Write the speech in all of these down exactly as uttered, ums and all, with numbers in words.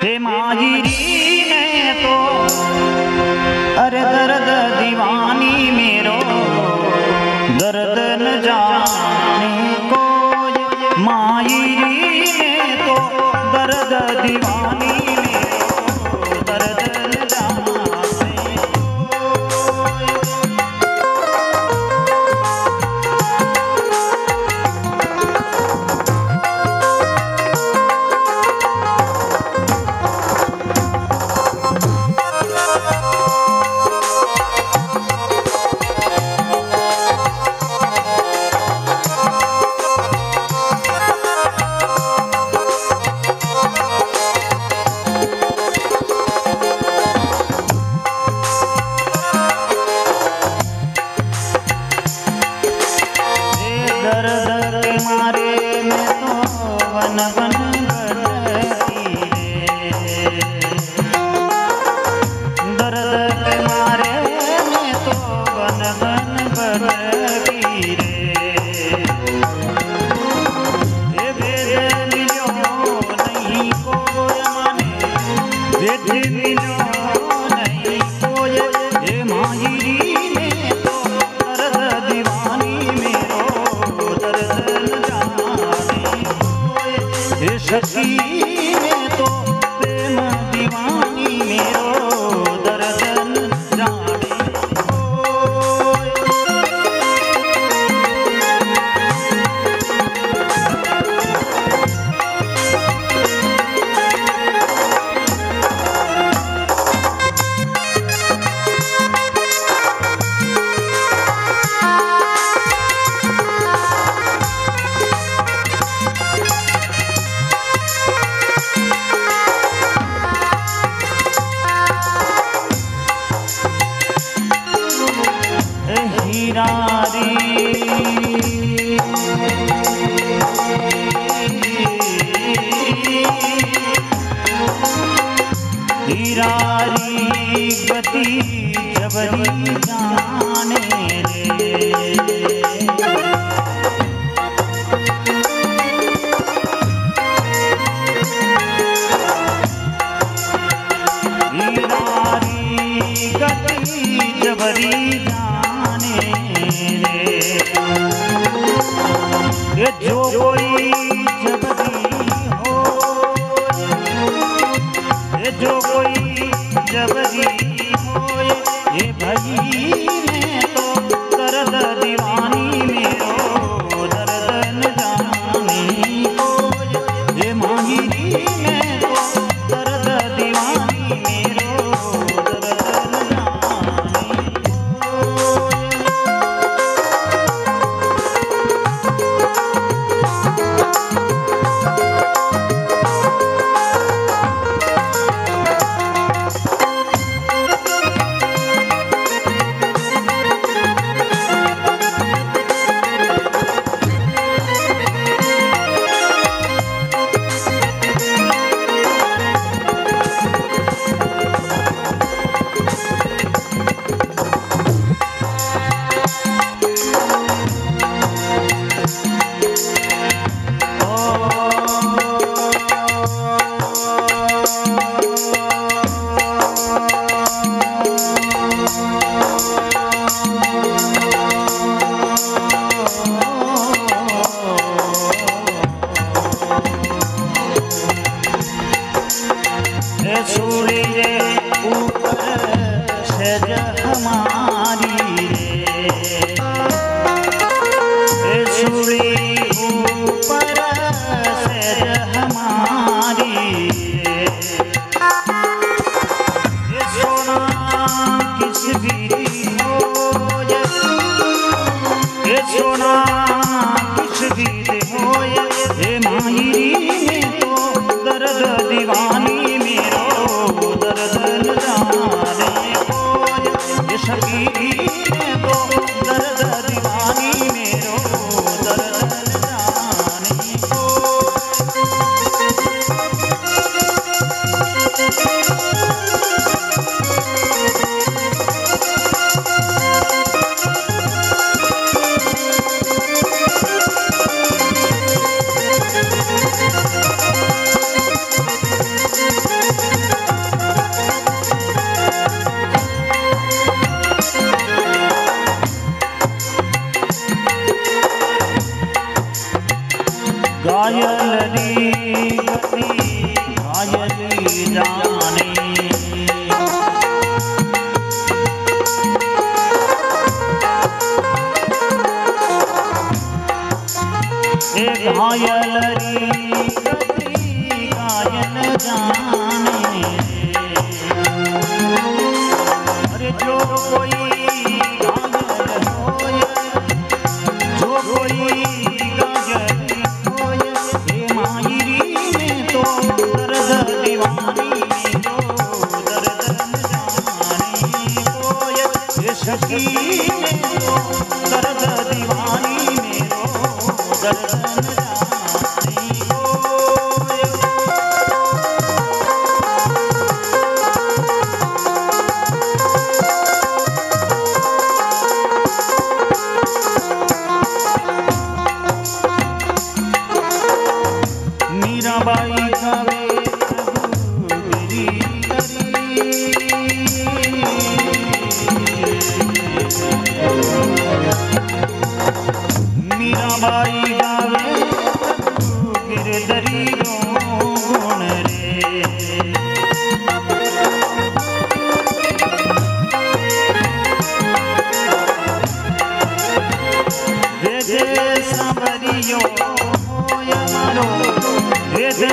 ते माजरी ने तो अरे दर्द दीवानी मेरो दर्द न जाने को माजरी ने तो दर्द दीवानी मेरो दर्द न जाने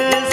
This